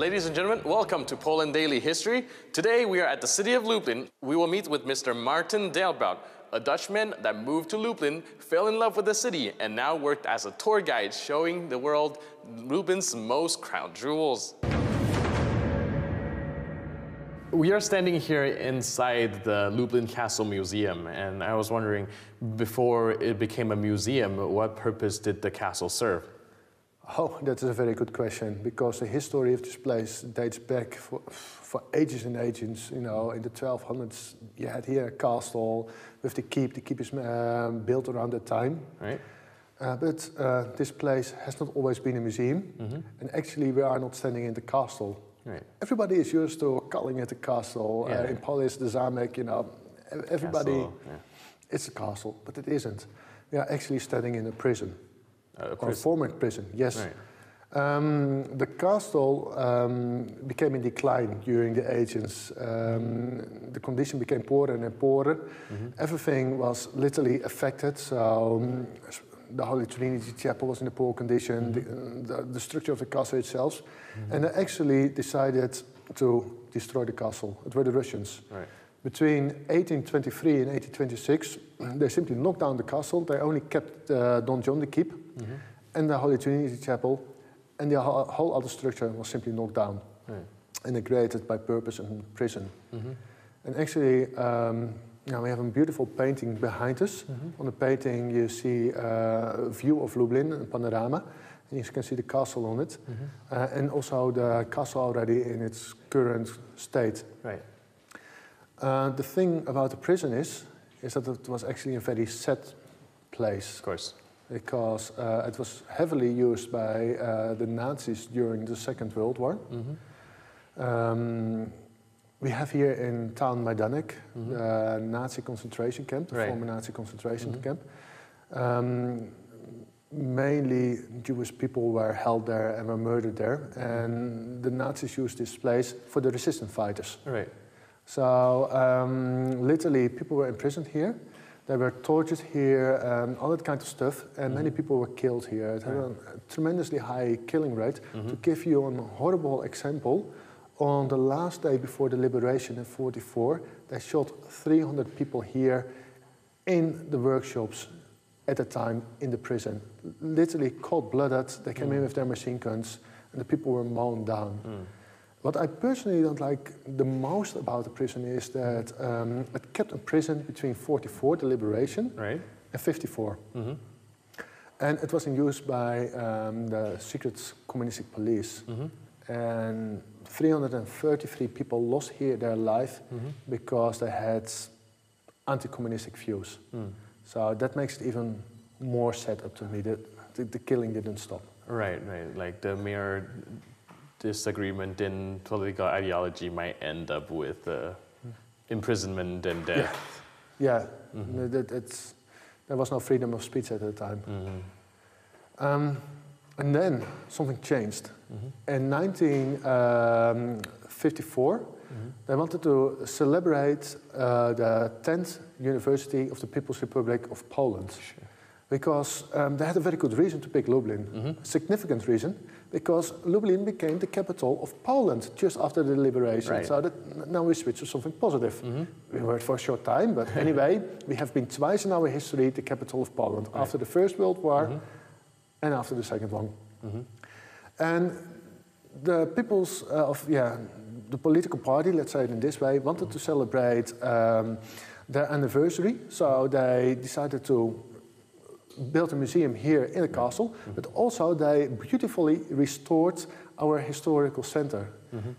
Ladies and gentlemen, welcome to Poland Daily History. Today we are at the city of Lublin. We will meet with Mr. Martin Dalebout, a Dutchman that moved to Lublin, fell in love with the city, and now worked as a tour guide showing the world Lublin's most crown jewels. We are standing here inside the Lublin Castle Museum, and I was wondering, before it became a museum, what purpose did the castle serve? Oh, that's a very good question, because the history of this place dates back for ages and ages. You know, in the 1200s, you had here a castle with the keep. The keep is built around that time. Right. But this place has not always been a museum, and actually we are not standing in the castle. Right. Everybody is used to calling it a castle. Yeah. In Polish, the zamek, you know, everybody, castle, yeah. It's a castle, but it isn't. We are actually standing in a prison. Or a former prison, yes. Right. The castle became in decline during the ages. The condition became poorer and poorer. Everything was literally affected. So the Holy Trinity Chapel was in a poor condition, the structure of the castle itself. And they actually decided to destroy the castle. It were the Russians. Right. Between 1823 and 1826, they simply knocked down the castle. They only kept Don John, the keep, and the Holy Trinity Chapel, and the whole other structure was simply knocked down and integrated by purpose in prison. And actually, now we have a beautiful painting behind us. On the painting, you see a view of Lublin, a panorama, and you can see the castle on it, and also the castle already in its current state. Right. The thing about the prison is that it was actually a very sad place. Of course. Because it was heavily used by the Nazis during the Second World War. We have here in town Majdanek, the Nazi concentration camp, the former Nazi concentration camp. Mainly Jewish people were held there and were murdered there. And the Nazis used this place for the resistance fighters. Right. So literally people were imprisoned here, they were tortured here, all that kind of stuff, and many people were killed here. It had a tremendously high killing rate. To give you a horrible example, on the last day before the liberation in 1944, they shot 300 people here in the workshops at the time in the prison. Literally cold-blooded, they came in with their machine guns, and the people were mown down. What I personally don't like the most about the prison is that it kept a prison between 1944, the liberation, and 1954. And it was in use by the secret communist police. And 333 people lost here their life because they had anti-communistic views. So that makes it even more sad up to me that the killing didn't stop. Right, right. Like the mere disagreement in political ideology might end up with imprisonment and death. Yeah, there was no freedom of speech at the time. And then something changed. In 1954, they wanted to celebrate the 10th anniversary of the People's Republic of Poland. Sure. Because they had a very good reason to pick Lublin, a significant reason, because Lublin became the capital of Poland just after the liberation. Right. So that now we switch to something positive. We were for a short time, but anyway, we have been twice in our history the capital of Poland, after the First World War and after the Second one. And the peoples of, the political party, let's say it in this way, wanted to celebrate their anniversary, so they decided to built a museum here in the castle, but also they beautifully restored our historical center.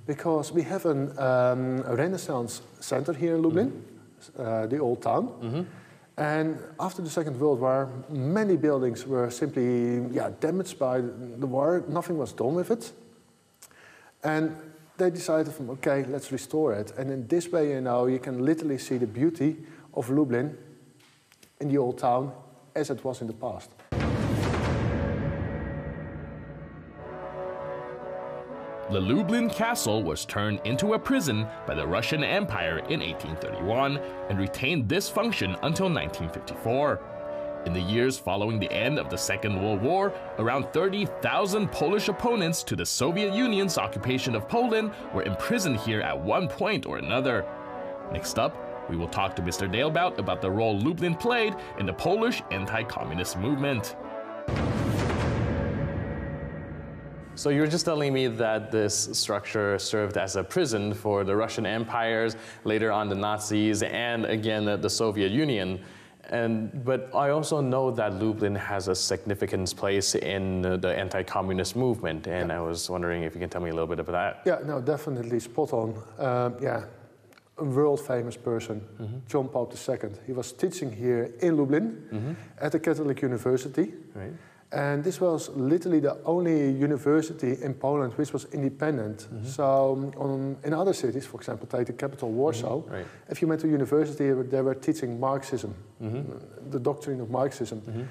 Because we have a Renaissance center here in Lublin, the old town. And after the Second World War, many buildings were simply damaged by the war. Nothing was done with it. And they decided, okay, let's restore it. And in this way, you know, you can literally see the beauty of Lublin in the old town as it was in the past. The Lublin Castle was turned into a prison by the Russian Empire in 1831 and retained this function until 1954. In the years following the end of the Second World War, around 30,000 Polish opponents to the Soviet Union's occupation of Poland were imprisoned here at one point or another. Next up, we will talk to Mr. Dalebout about the role Lublin played in the Polish anti-communist movement. So you were just telling me that this structure served as a prison for the Russian empires, later on the Nazis, and again the Soviet Union. But I also know that Lublin has a significant place in the anti-communist movement, and yeah. I was wondering if you can tell me a little bit about that. Yeah, no, definitely spot on. Yeah, a world-famous person, mm-hmm. John Paul II. He was teaching here in Lublin mm-hmm. at the Catholic University. Right. And this was literally the only university in Poland which was independent. Mm-hmm. So in other cities, for example, take the capital Warsaw, mm-hmm. right. if you went to university, they were teaching Marxism, mm-hmm. the doctrine of Marxism. Mm-hmm.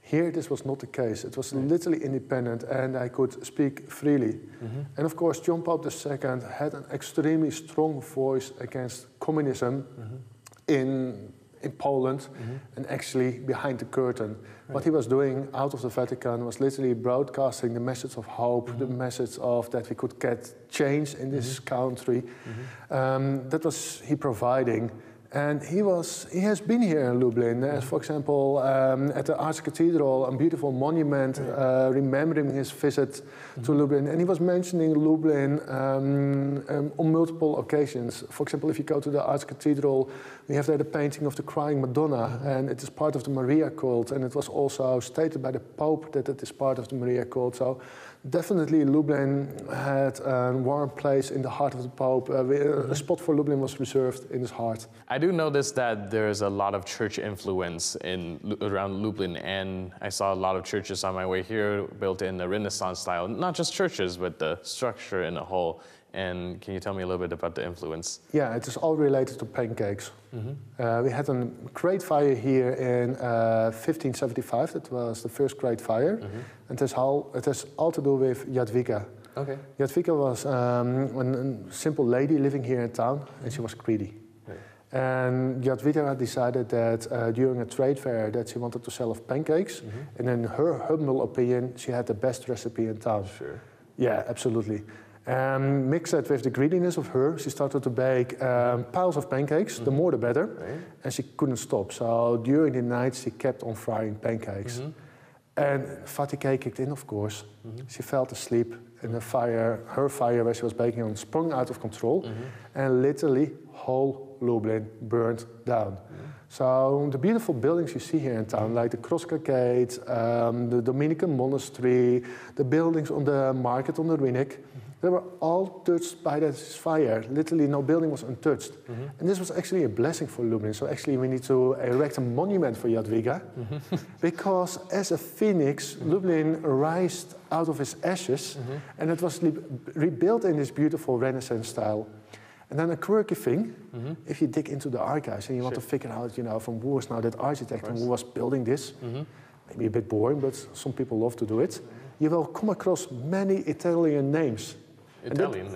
Here, this was not the case. It was right. literally independent, and I could speak freely. Mm-hmm. And of course, John Paul II had an extremely strong voice against communism mm-hmm. in Poland, mm-hmm. and actually behind the curtain. Right. What he was doing out of the Vatican was literally broadcasting the message of hope, mm-hmm. the message of that we could get change in this mm-hmm. country. Mm-hmm. That was he providing. And he has been here in Lublin, mm-hmm. for example, at the Arch Cathedral, a beautiful monument remembering his visit mm-hmm. to Lublin. And he was mentioning Lublin on multiple occasions. For example, if you go to the Arch Cathedral, we have there the painting of the crying Madonna, mm-hmm. and it is part of the Maria cult. And it was also stated by the Pope that it is part of the Maria cult. So definitely Lublin had a warm place in the heart of the Pope. A spot for Lublin was reserved in his heart. I do notice that there's a lot of church influence around Lublin, and I saw a lot of churches on my way here built in the Renaissance style. Not just churches, but the structure in a whole. And can you tell me a little bit about the influence? Yeah, it is all related to pancakes. Mm-hmm. We had a great fire here in 1575. That was the first great fire. Mm-hmm. And it has all to do with Jadwiga. Okay. Jadwiga was a simple lady living here in town, mm-hmm. and she was greedy. Right. And Jadwiga decided that during a trade fair that she wanted to sell off pancakes. Mm-hmm. And in her humble opinion, she had the best recipe in town. Sure. Yeah, absolutely. Mixed that with the greediness of her, she started to bake piles of pancakes, mm-hmm. the more the better, right. and she couldn't stop. So during the night, she kept on frying pancakes. Mm-hmm. And fatigue kicked in, of course. Mm-hmm. She fell asleep, and the fire, her fire where she was baking on, sprung out of control, mm-hmm. and literally whole Lublin burned down. Mm-hmm. So the beautiful buildings you see here in town, like the Kraków Gate, the Dominican Monastery, the buildings on the market on the Rynik, mm-hmm. they were all touched by this fire. Literally, no building was untouched. Mm-hmm. And this was actually a blessing for Lublin. So actually, we need to erect a monument for Jadwiga, mm-hmm. because as a phoenix, mm-hmm. Lublin rised out of his ashes, mm-hmm. and it was rebuilt in this beautiful Renaissance style. And then a quirky thing, mm-hmm. if you dig into the archives and you want to figure out, from who was now that architect and who was building this, mm-hmm. maybe a bit boring, but some people love to do it, you will come across many Italian names.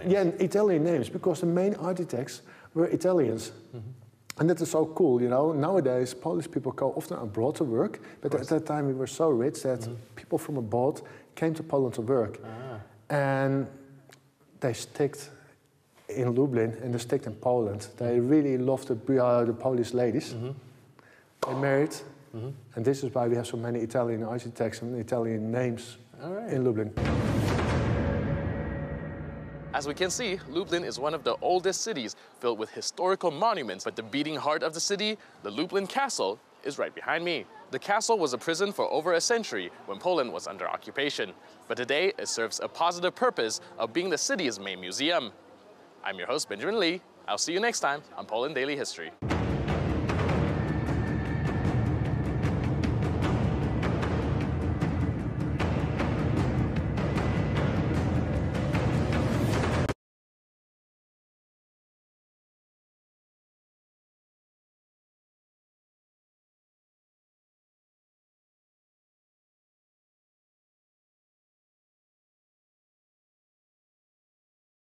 Yeah, Italian names, because the main architects were Italians. Mm-hmm. And that is so cool, Nowadays, Polish people go often abroad to work, but at that time we were so rich that mm-hmm. people from abroad came to Poland to work. Ah. And they sticked in Lublin and they sticked in Poland. They really loved the Polish ladies. Mm-hmm. They married, mm-hmm. and this is why we have so many Italian architects and Italian names in Lublin. As we can see, Lublin is one of the oldest cities, filled with historical monuments, but the beating heart of the city, the Lublin Castle, is right behind me. The castle was a prison for over a century when Poland was under occupation, but today it serves a positive purpose of being the city's main museum. I'm your host, Benjamin Lee. I'll see you next time on Poland Daily History.